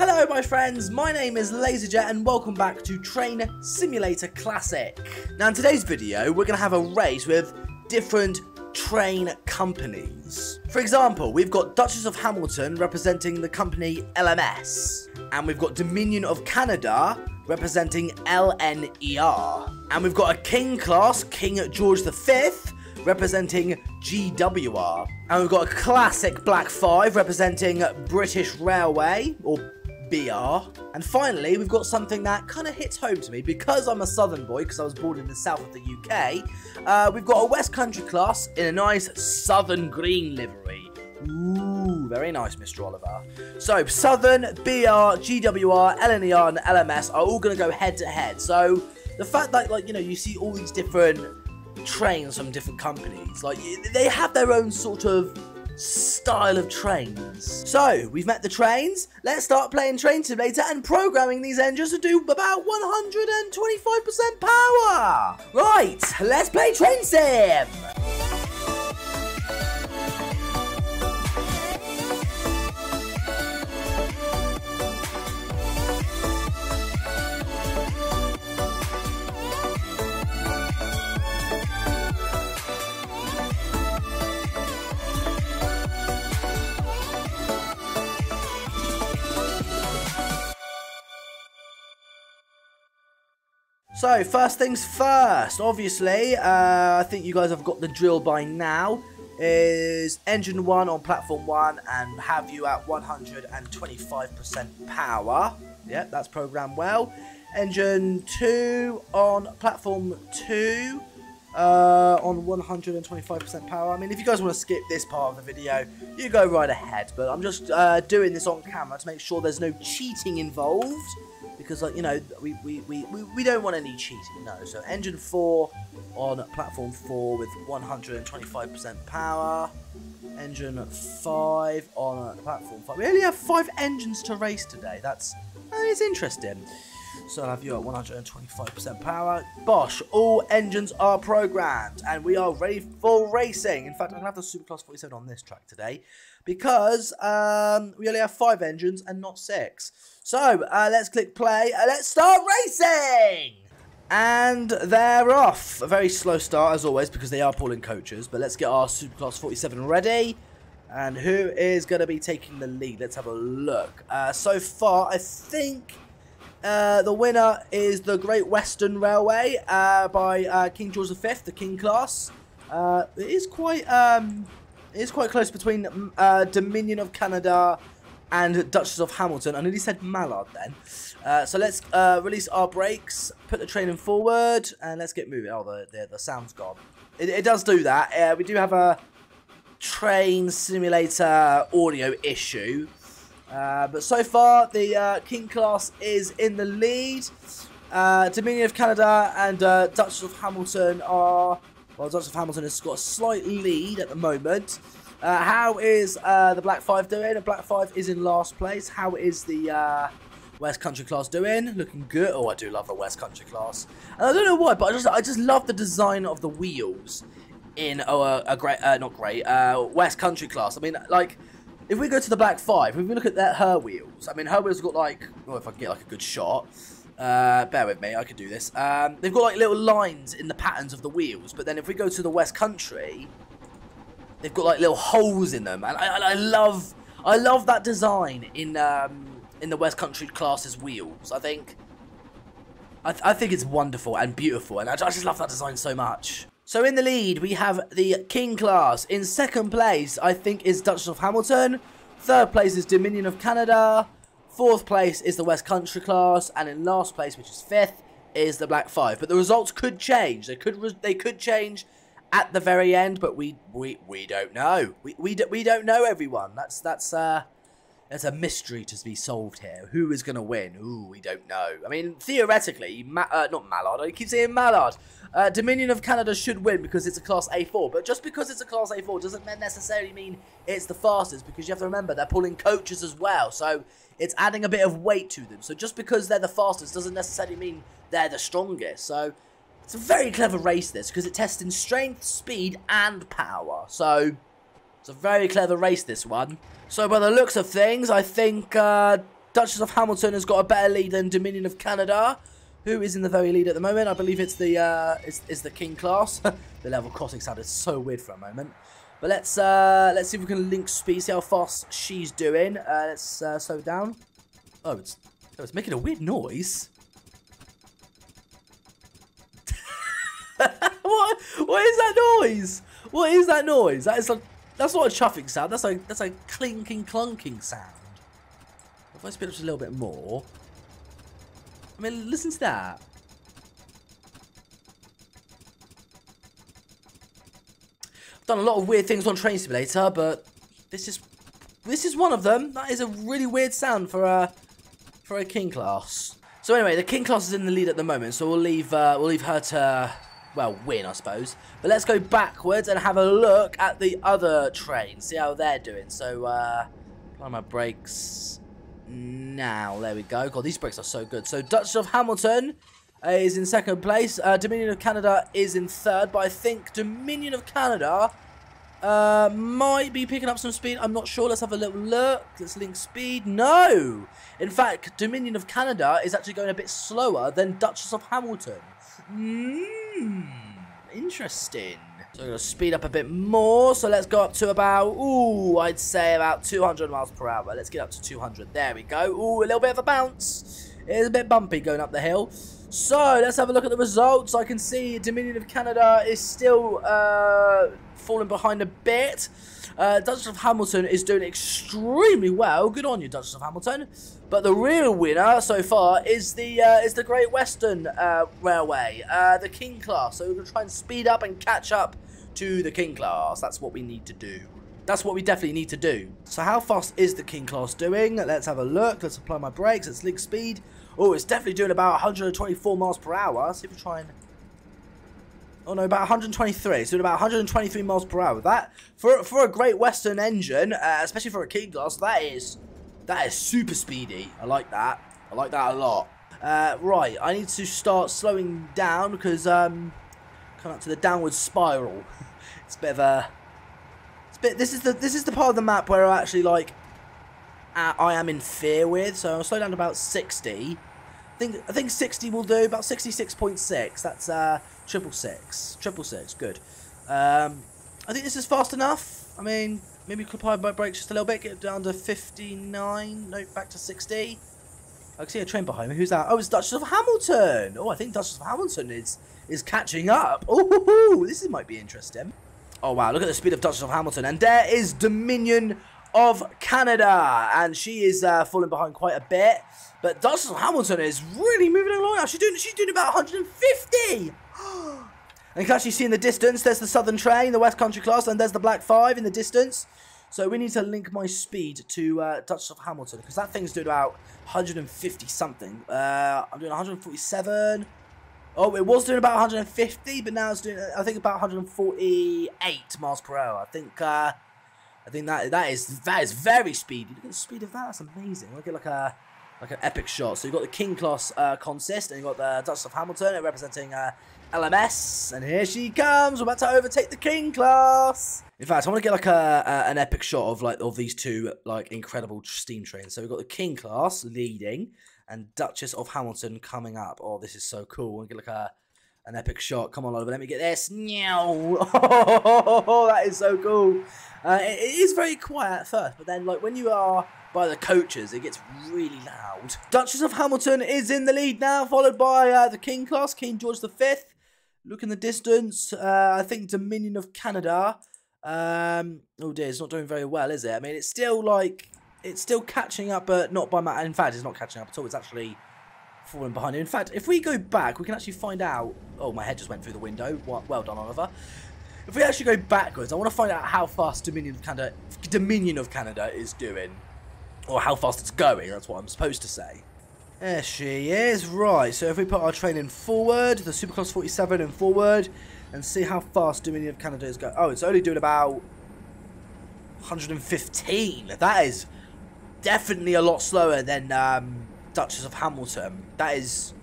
Hello my friends, my name is LaserJet and welcome back to Train Simulator Classic. Now in today's video we're going to have a race with different train companies. For example, we've got Duchess of Hamilton representing the company LMS, and we've got Dominion of Canada representing LNER, and we've got a King class, King George V, representing GWR, and we've got a classic Black Five representing British Railway, or BR, and finally we've got something that kind of hits home to me because I'm a southern boy, because I was born in the south of the UK. We've got a West Country class in a nice southern green livery. Ooh, very nice, Mr. Oliver. So Southern, BR, GWR, LNER and LMS are all going to go head to head. So the fact that, like, you know, you see all these different trains from different companies, like, they have their own sort of style of trains. So we've met the trains, let's start playing Train Simulator and programming these engines to do about 125% power. Right, let's play Train Sim. So, first things first, obviously, I think you guys have got the drill by now, is engine 1 on platform 1 and have you at 125% power. Yep, that's programmed well. Engine 2 on platform 2 on 125% power. I mean, if you guys want to skip this part of the video, you go right ahead, but I'm just doing this on camera to make sure there's no cheating involved. Because, like, you know, we don't want any cheating, no. So engine 4 on platform 4 with 125% power. Engine 5 on platform 5. We only have 5 engines to race today. That is interesting. So I'll have you at 125% power. Bosh, all engines are programmed and we are ready for racing. In fact, I'm going to have the Superclass 47 on this track today because we only have 5 engines and not 6. So let's click play and let's start racing. And they're off. A very slow start as always because they are pulling coaches. But let's get our Superclass 47 ready. And who is going to be taking the lead? Let's have a look. So far, I think the winner is the Great Western Railway by King George V, the King class. It is quite close between Dominion of Canada and Duchess of Hamilton. I nearly said Mallard then. So let's release our brakes, put the train in forward, and let's get moving. Oh, the sound's gone. It does do that. We do have a train simulator audio issue. But so far, the King class is in the lead. Dominion of Canada and Duchess of Hamilton are... Well, Duchess of Hamilton has got a slight lead at the moment. How is the Black Five doing? The Black Five is in last place. How is the West Country class doing? Looking good. Oh, I do love the West Country class. And I don't know why, but I just love the design of the wheels in West Country class. I mean, like... If we go to the Black Five, if we look at her wheels, I mean, her wheels have got, like, well, if I can get, like, a good shot, bear with me, I could do this. They've got, like, little lines in the patterns of the wheels, but then if we go to the West Country, they've got, like, little holes in them, and I love that design in the West Country class's wheels. I think it's wonderful and beautiful, and I just love that design so much. So in the lead, we have the King class. In second place, I think, is Duchess of Hamilton. Third place is Dominion of Canada. Fourth place is the West Country class. And in last place, which is fifth, is the Black Five. But the results could change. They could change at the very end, but we don't know. We don't know, everyone. That's a mystery to be solved here. Who is going to win? Ooh, we don't know. I mean, theoretically, not Mallard. I keep saying Mallard. Dominion of Canada should win because it's a Class A4. But just because it's a Class A4 doesn't necessarily mean it's the fastest, because you have to remember they're pulling coaches as well. So it's adding a bit of weight to them. So just because they're the fastest doesn't necessarily mean they're the strongest. So it's a very clever race, this, because it tests in strength, speed, and power. So... it's a very clever race, this one. So by the looks of things, I think Duchess of Hamilton has got a better lead than Dominion of Canada, who is in the very lead at the moment. I believe it's the is the King class. The level crossing sounded so weird for a moment. But let's see if we can link speed, see how fast she's doing. Let's slow down. Oh, it's making a weird noise. What is that noise? What is that noise? That is like, that's not a chuffing sound. That's a clinking, clunking sound. If I speed up just a little bit more, I mean, listen to that. I've done a lot of weird things on Train Simulator, but this is one of them. That is a really weird sound for a King class. So anyway, the King class is in the lead at the moment, so we'll leave her to, well, win, I suppose. But let's go backwards and have a look at the other train, see how they're doing. So, apply my brakes now. There we go. God, these brakes are so good. So, Duchess of Hamilton is in second place. Dominion of Canada is in third, but I think Dominion of Canada might be picking up some speed. I'm not sure. Let's have a little look. Let's link speed. No! In fact, Dominion of Canada is actually going a bit slower than Duchess of Hamilton. Interesting. So I'm going to speed up a bit more. So let's go up to about, ooh, I'd say about 200 miles per hour. Let's get up to 200. There we go. Ooh, a little bit of a bounce. It is a bit bumpy going up the hill. So let's have a look at the results. I can see Dominion of Canada is still falling behind a bit. Duchess of Hamilton is doing extremely well. Good on you, Duchess of Hamilton. But the real winner so far is the Great Western Railway, the King class. So we're going to try and speed up and catch up to the King class. That's what we need to do. That's what we definitely need to do. So how fast is the King class doing? Let's have a look. Let's apply my brakes. Let's link speed. Oh, it's definitely doing about 124 miles per hour. Let's see if we try and... Oh no, about 123. It's doing about 123 miles per hour. That, for a Great Western engine, especially for a King class, that is super speedy. I like that. I like that a lot. Right, I need to start slowing down because coming up to the downward spiral. It's a bit of a... This is the part of the map where I actually like... I am in fear with, so I'll slow down to about 60. I think 60 will do, about 66.6. That's 666. 666, good. I think this is fast enough. I mean, maybe apply my brakes just a little bit, get it down to 59. No, back to 60. I can see a train behind me. Who's that? Oh, it's Duchess of Hamilton. Oh, I think Duchess of Hamilton is catching up. Oh, this might be interesting. Oh, wow, look at the speed of Duchess of Hamilton. And there is Dominion of Canada, and she is falling behind quite a bit, but Duchess of Hamilton is really moving along now. She's doing about 150. And you can actually see in the distance there's the Southern train, the West Country class, and there's the Black Five in the distance. So we need to link my speed to Duchess of Hamilton, because that thing's doing about 150 something. I'm doing 147. Oh, it was doing about 150, but now it's doing, I think, about 148 miles per hour. I think that is very speedy. Look at the speed of that. That's amazing. Look at like an epic shot. So you've got the King class consist, and you've got the Duchess of Hamilton representing LMS. And here she comes. We're about to overtake the King class. In fact, I want to get like an epic shot of like of these two like incredible steam trains. So we've got the King class leading, and Duchess of Hamilton coming up. Oh, this is so cool. I want to get like an epic shot. Come on, Oliver. Let me get this. Oh, that is so cool. It is very quiet at first, but then, like, when you are by the coaches, it gets really loud. Duchess of Hamilton is in the lead now, followed by the King class, King George V. Look in the distance. I think Dominion of Canada. Oh dear, it's not doing very well, is it? I mean, it's still like catching up, but not by much. In fact, it's not catching up at all. It's actually falling behind. In fact, if we go back, we can actually find out. Oh, my head just went through the window. Well done, Oliver. If we actually go backwards, I want to find out how fast Dominion of Canada is doing. Or how fast it's going, that's what I'm supposed to say. There she is. Right, so if we put our train in forward, the Superclass 47 in forward, and see how fast Dominion of Canada is going. Oh, it's only doing about 115. That is definitely a lot slower than Duchess of Hamilton. That is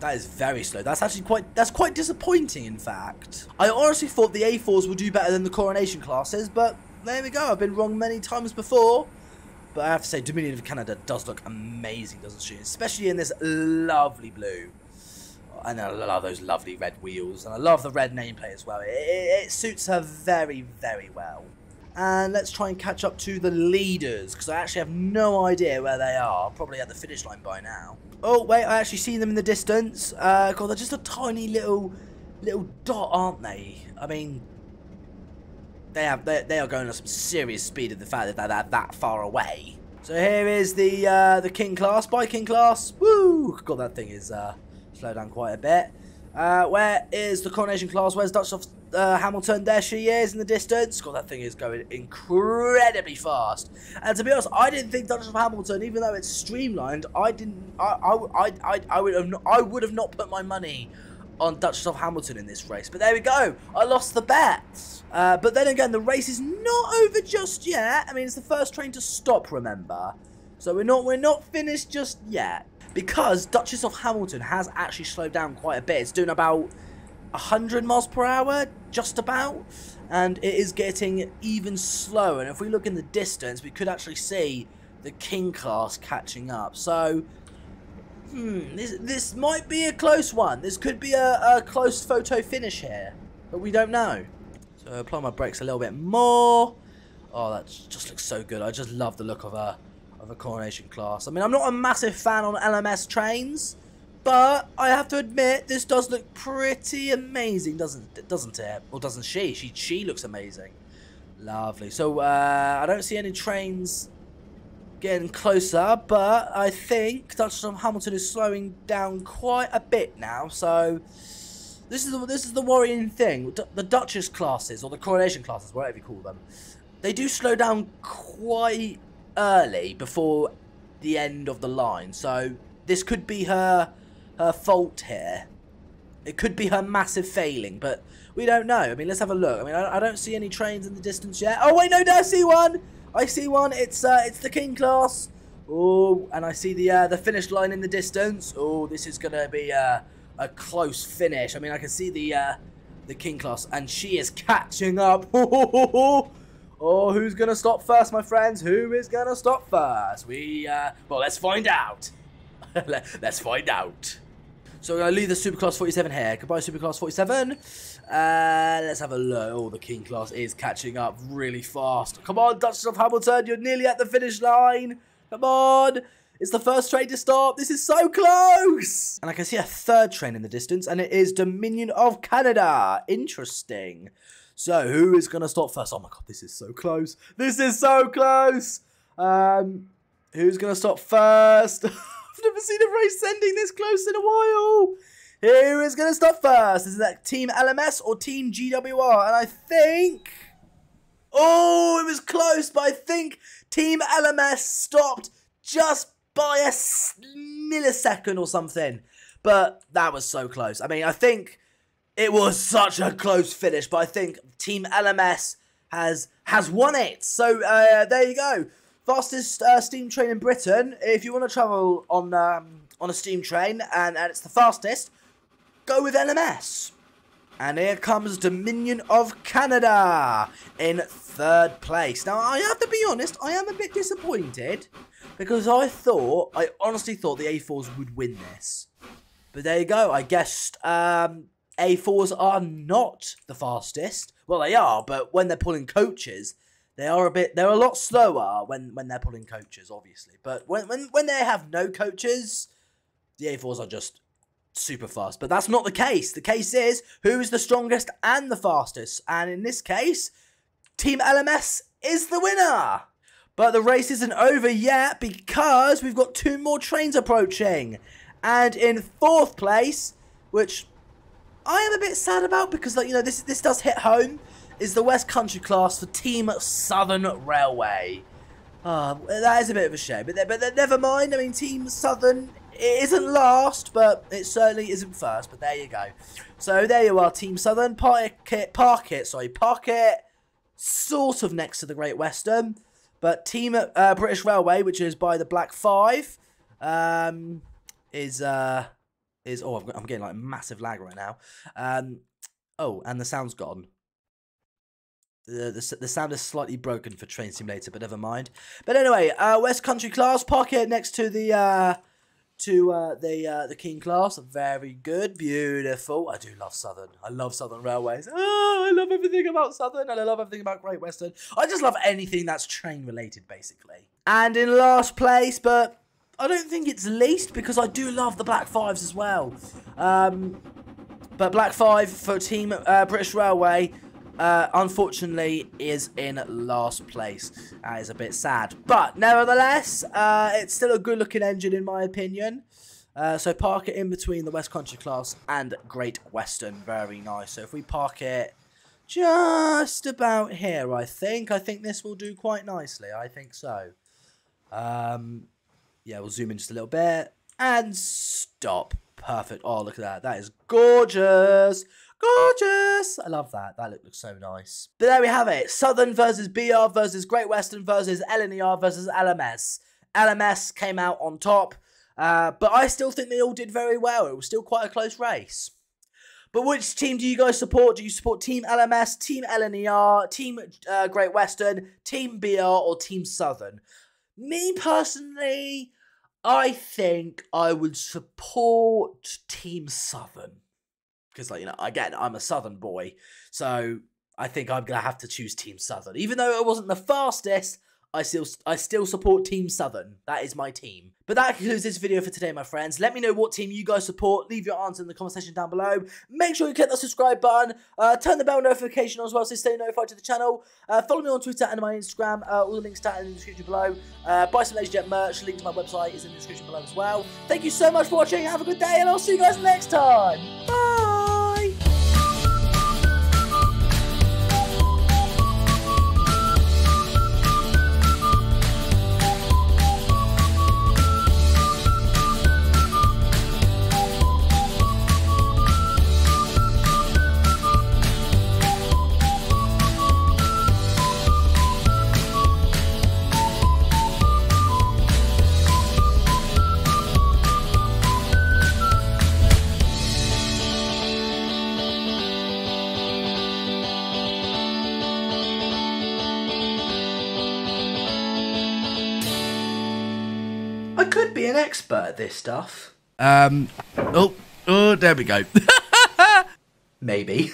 very slow. That's actually quite disappointing, in fact. I honestly thought the A4s would do better than the Coronation classes, but there we go. I've been wrong many times before. But I have to say, Dominion of Canada does look amazing, doesn't she? Especially in this lovely blue. And I love those lovely red wheels. And I love the red nameplate as well. It suits her very, very well. And let's try and catch up to the leaders, because I actually have no idea where they are. Probably at the finish line by now. Oh, wait, I actually see them in the distance. God, they're just a tiny little dot, aren't they? I mean, they are going at some serious speed at the fact that they're that far away. So here is the King class. Bye, King class. Woo! God, that thing is... slow down quite a bit. Where is the Coronation class? Where's Duchess of Hamilton? There she is in the distance. God, that thing is going incredibly fast. And to be honest, I didn't think Duchess of Hamilton, even though it's streamlined, I would have not put my money on Duchess of Hamilton in this race. But there we go. I lost the bet. But then again, the race is not over just yet. I mean, it's the first train to stop, remember. So we're not finished just yet. Because Duchess of Hamilton has actually slowed down quite a bit. It's doing about 100 miles per hour, just about. And it is getting even slower. And if we look in the distance, we could actually see the King class catching up. So, this might be a close one. This could be a close photo finish here. But we don't know. So, apply my brakes a little bit more. Oh, that just looks so good. I just love the look of her. Of a Coronation class. I mean, I'm not a massive fan on LMS trains, but I have to admit this does look pretty amazing, doesn't it? Or doesn't she? She looks amazing. Lovely. So I don't see any trains getting closer, but I think Duchess of Hamilton is slowing down quite a bit now. So this is the worrying thing. The Duchess classes or the Coronation classes, whatever you call them, they do slow down quite early before the end of the line, so this could be her fault here. It could be her massive failing, but we don't know. I mean, let's have a look. I mean, I don't see any trains in the distance yet. Oh wait, no, I see one. I see one. It's the King class. Oh, and I see the finish line in the distance. Oh, this is gonna be a close finish. I mean, I can see the King class, and she is catching up. Oh, who's going to stop first, my friends? Who is going to stop first? Well, let's find out. Let's find out. So we're going to leave the Superclass 47 here. Goodbye, Superclass 47. Let's have a look. Oh, the King class is catching up really fast. Come on, Duchess of Hamilton. You're nearly at the finish line. Come on. It's the first train to stop. This is so close. And I can see a third train in the distance, and it is Dominion of Canada. Interesting. So, who is going to stop first? Oh my god, this is so close. This is so close. Who's going to stop first? I've never seen a race ending this close in a while. Who is going to stop first? Is that Team LMS or Team GWR? And I think... Oh, it was close, but I think Team LMS stopped just by a millisecond or something. But that was so close. I mean, I think... It was such a close finish, but I think Team LMS has won it. So there you go. Fastest steam train in Britain. If you want to travel on a steam train and it's the fastest, go with LMS. And here comes Dominion of Canada in third place. Now, I have to be honest, I am a bit disappointed because I honestly thought the A4s would win this. But there you go. I guessed... A4s are not the fastest. Well, they are, but when they're pulling coaches, they're a lot slower when they're pulling coaches, obviously. But when they have no coaches, the A4s are just super fast. But that's not the case. The case is, who is the strongest and the fastest? And in this case, Team LMS is the winner. But the race isn't over yet because we've got two more trains approaching. And in fourth place, which... I am a bit sad about because, like, you know, this does hit home, is the West Country class for Team Southern Railway. That is a bit of a shame, but never mind. I mean, Team Southern, it isn't last, but it certainly isn't first, but there you go. So there you are, Team Southern, park it sort of next to the Great Western, but Team British Railway, which is by the Black Five, is oh, I'm getting like massive lag right now. Oh, and the sound's gone. The sound is slightly broken for Train Simulator, but never mind. But anyway, West Country class, park it next to the King class. Very good, beautiful. I do love Southern. I love Southern Railways. Oh, I love everything about Southern, and I love everything about Great Western. I just love anything that's train related, basically. And in last place, but I don't think it's least, because I do love the Black Fives as well. But Black Five for Team British Railway, unfortunately, is in last place. That is a bit sad. But nevertheless, it's still a good-looking engine in my opinion. So park it in between the West Country class and Great Western. Very nice. So if we park it just about here, I think this will do quite nicely. I think so. Yeah, we'll zoom in just a little bit. And stop. Perfect. Oh, look at that. That is gorgeous. Gorgeous. I love that. That looks so nice. But there we have it. Southern versus BR versus Great Western versus LNER versus LMS. LMS came out on top. But I still think they all did very well. It was still quite a close race. But which team do you guys support? Do you support Team LMS, Team LNER, Team Great Western, Team BR, or Team Southern? Me personally, I think I would support Team Southern. Because, like, you know, again, I'm a Southern boy. So I think I'm going to have to choose Team Southern. Even though it wasn't the fastest, I still support Team Southern. That is my team. But that concludes this video for today, my friends. Let me know what team you guys support. Leave your answer in the comment section down below. Make sure you click that subscribe button. Turn the bell notification on as well, so stay notified to the channel. Follow me on Twitter and my Instagram. All the links down in the description below. Buy some LaserJet merch. Link to my website is in the description below as well. Thank you so much for watching. Have a good day, and I'll see you guys next time. Bye! An expert at this stuff. Oh, there we go. Maybe.